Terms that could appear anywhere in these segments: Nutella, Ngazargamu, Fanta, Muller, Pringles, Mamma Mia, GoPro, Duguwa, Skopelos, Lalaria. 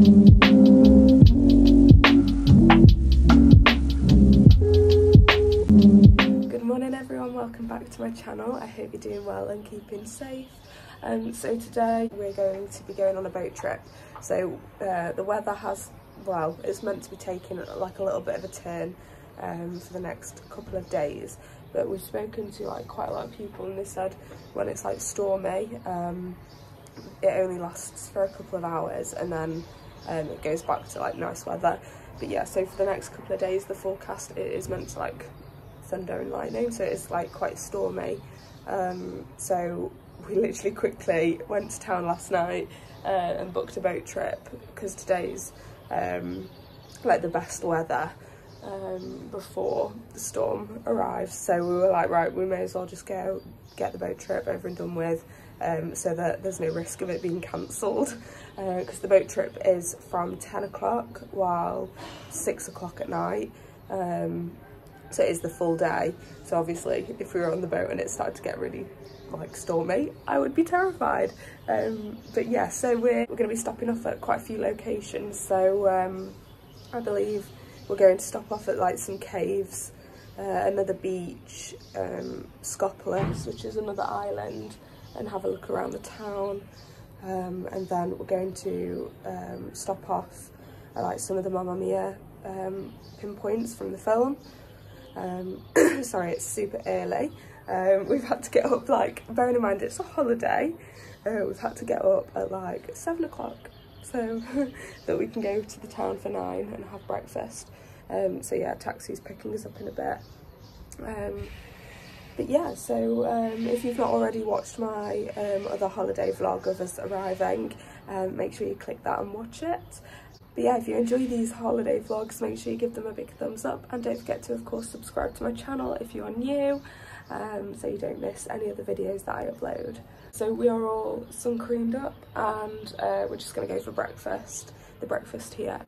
Good morning everyone, welcome back to my channel. I hope you're doing well and keeping safe. So today we're going to be going on a boat trip. So the weather has, well, it's meant to be taking like a little bit of a turn for the next couple of days, but we've spoken to like quite a lot of people and they said when it's like stormy, it only lasts for a couple of hours and then it goes back to like nice weather. But yeah, so for the next couple of days the forecast, it is meant to like thunder and lightning, so it's like quite stormy. So we literally quickly went to town last night and booked a boat trip because today's like the best weather before the storm arrives. So we were like, right, we may as well just go get the boat trip over and done with, so that there's no risk of it being cancelled, because the boat trip is from 10 o'clock while 6 o'clock at night, so it is the full day. So obviously if we were on the boat and it started to get really like stormy, I would be terrified. But yeah, so we're going to be stopping off at quite a few locations. So I believe we're going to stop off at like some caves, another beach, Skopelos, which is another island, and have a look around the town, and then we're going to stop off at like some of the Mamma Mia pinpoints from the film. Sorry, it's super early. We've had to get up, like, bearing in mind it's a holiday, we've had to get up at like 7 o'clock so that we can go to the town for 9 and have breakfast. So yeah, taxi's picking us up in a bit. But yeah, so if you've not already watched my other holiday vlog of us arriving, make sure you click that and watch it. But yeah, if you enjoy these holiday vlogs, make sure you give them a big thumbs up, and don't forget to of course subscribe to my channel if you are new, so you don't miss any other videos that I upload. So we are all sun creamed up and we're just going to go for breakfast. The breakfast here,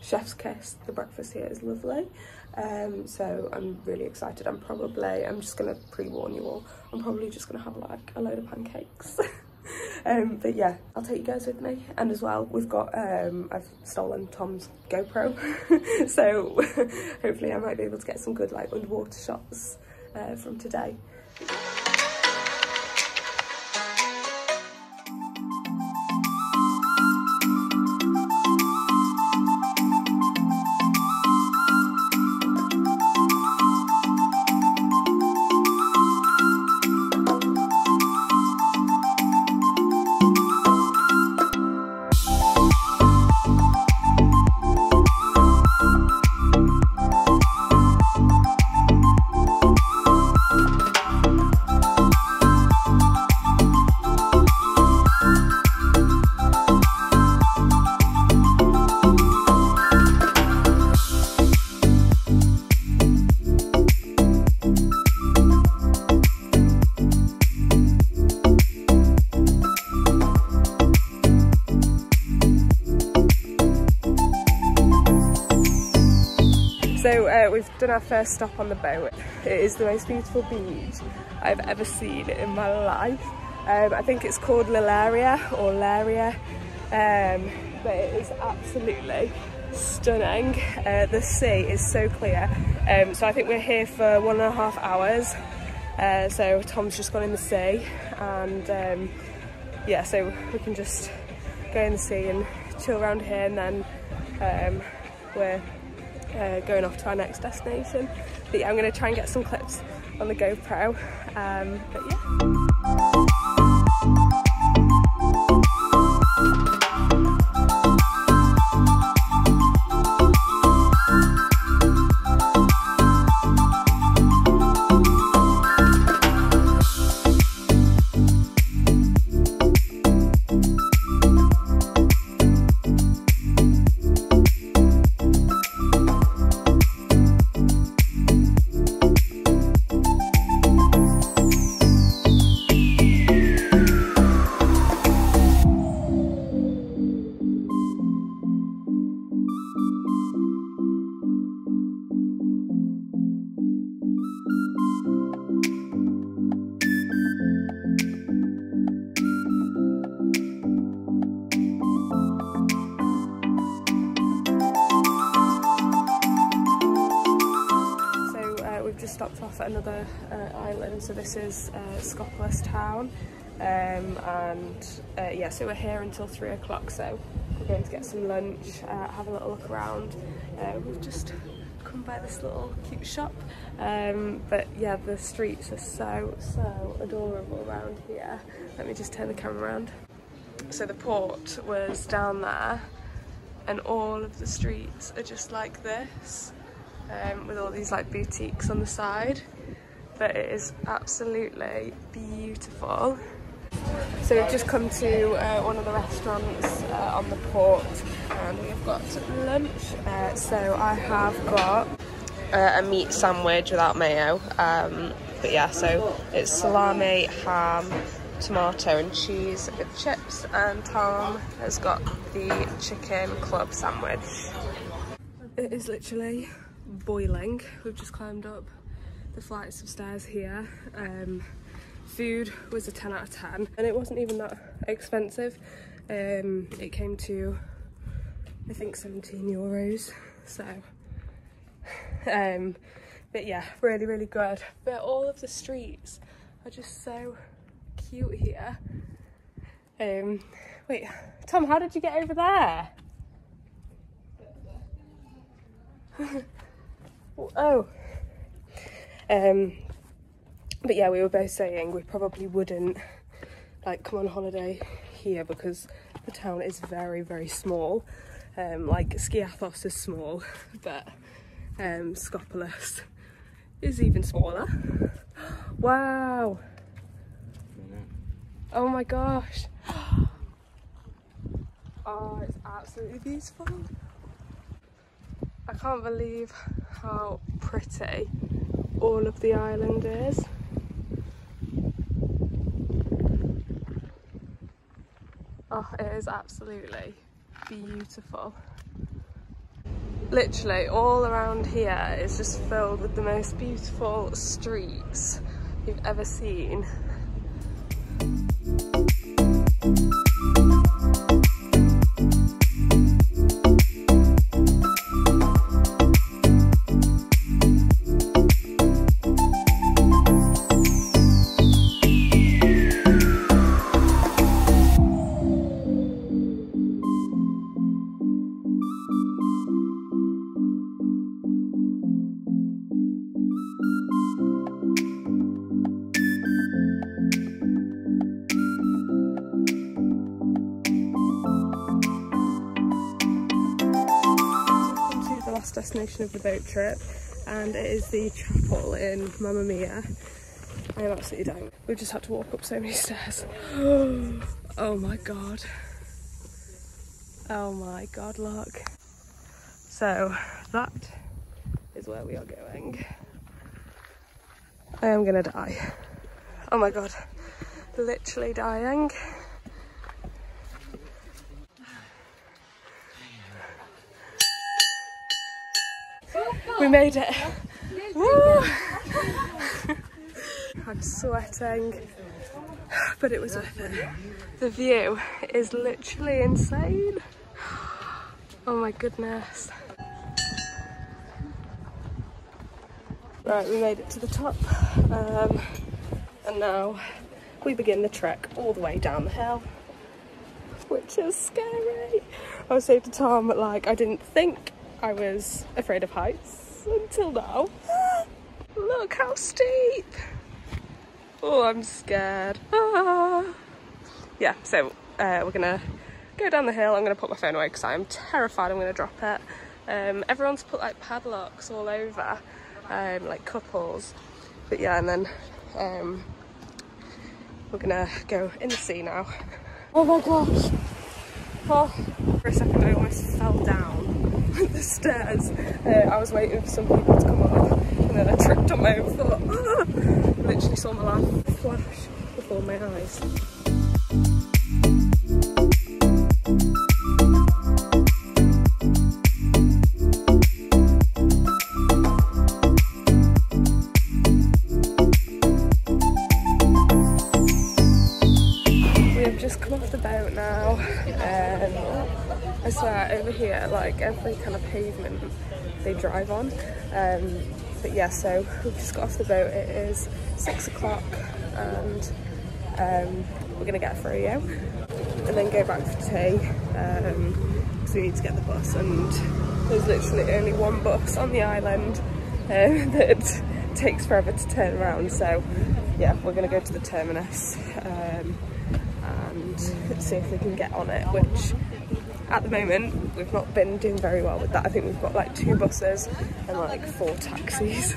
chef's kiss, the breakfast here is lovely. So I'm really excited. I'm just going to pre-warn you all, I'm probably just going to have like a load of pancakes. But yeah, I'll take you guys with me. And as well, we've got, I've stolen Tom's GoPro, so hopefully I might be able to get some good like underwater shots from today. We've done our first stop on the boat. It is the most beautiful beach I've ever seen in my life. I think it's called Lalaria or Laria, but it is absolutely stunning. The sea is so clear. So I think we're here for 1.5 hours. So Tom's just gone in the sea, and yeah, so we can just go in the sea and chill around here, and then we're going off to our next destination. But yeah, I'm going to try and get some clips on the GoPro, but yeah. that's another island. So this is Skopelos town, and so we're here until 3 o'clock. So we're going to get some lunch, have a little look around. We've just come by this little cute shop, but yeah, the streets are so adorable around here. Let me just turn the camera around. So the port was down there, and all of the streets are just like this, with all these like boutiques on the side, but it is absolutely beautiful. So we've just come to one of the restaurants on the port, and we've got lunch. So I have got a meat sandwich without mayo, but yeah, so it's salami, ham, tomato and cheese with chips, and Tom has got the chicken club sandwich. It is literally boiling. We've just climbed up the flights of stairs here. Food was a 10 out of 10 and it wasn't even that expensive. It came to I think 17 euros, so but yeah, really good. But all of the streets are just so cute here. Wait, Tom, how did you get over there? But yeah, we were both saying we probably wouldn't like come on holiday here because the town is very small. Like Skiathos is small, but Skopelos is even smaller. Wow. Oh my gosh. Oh, it's absolutely beautiful. I can't believe how pretty all of the island is. Oh, it is absolutely beautiful. Literally all around here is just filled with the most beautiful streets you've ever seen. Destination of the boat trip, and it is the chapel in Mamma Mia. I am absolutely dying. We've just had to walk up so many stairs. Oh my god. Oh my god, look. So that is where we are going. I am gonna die. Oh my god. Literally dying. We made it. Woo! I'm sweating, but it was worth it. The view is literally insane. Oh my goodness. Right, we made it to the top, and now we begin the trek all the way down the hill, which is scary. I was saying to Tom, like, I didn't think I was afraid of heights until now. Look how steep. Oh, I'm scared. Ah. Yeah, so we're gonna go down the hill. I'm gonna put my phone away because I'm terrified I'm gonna drop it. Everyone's put like padlocks all over, like couples. But yeah, and then we're gonna go in the sea now. Oh my gosh. Oh. For a second I almost fell down the stairs. I was waiting for some people to come up and then I tripped on my own foot. I literally saw my life flash before my eyes. We have just come off the boat now. I swear, over here, like every kind of pavement they drive on But yeah, so we've just got off the boat. It is 6 o'clock and we're gonna get a Froyo and then go back for tea because we need to get the bus, and there's literally only one bus on the island that takes forever to turn around. So yeah, we're gonna go to the terminus and see if we can get on it, which at the moment we've not been doing very well with that. I think we've got like 2 buses and like 4 taxis.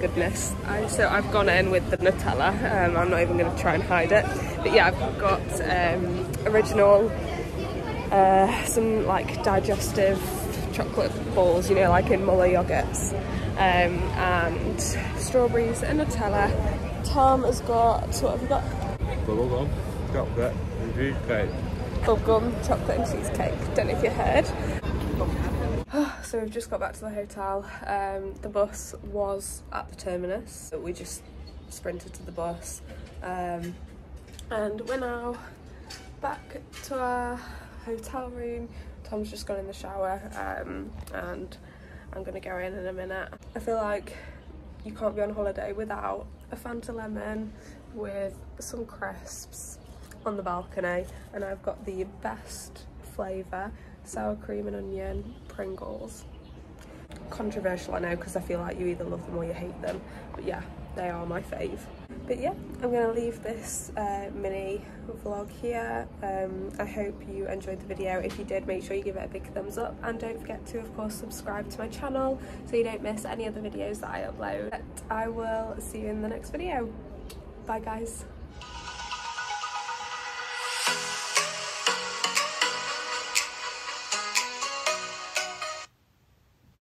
Goodness. So I've gone in with the Nutella, I'm not even going to try and hide it, but yeah, I've got original, some like digestive chocolate balls, you know, like in Muller yoghurts, and strawberries and Nutella. Tom has got, what have you got? Bubblegum, chocolate and cheesecake. Bubblegum, chocolate and cheesecake, don't know if you heard. So we've just got back to the hotel. The bus was at the terminus, but we just sprinted to the bus, and we're now back to our hotel room. Tom's just gone in the shower, and I'm gonna go in a minute. I feel like you can't be on holiday without a Fanta lemon with some crisps on the balcony, and I've got the best flavour, sour cream and onion Pringles. Controversial, I know, because I feel like you either love them or you hate them, but yeah, they are my fave. But yeah, I'm gonna leave this mini vlog here. I hope you enjoyed the video. If you did, make sure you give it a big thumbs up, and don't forget to, of course, subscribe to my channel so you don't miss any other videos that I upload. But I will see you in the next video. Bye guys.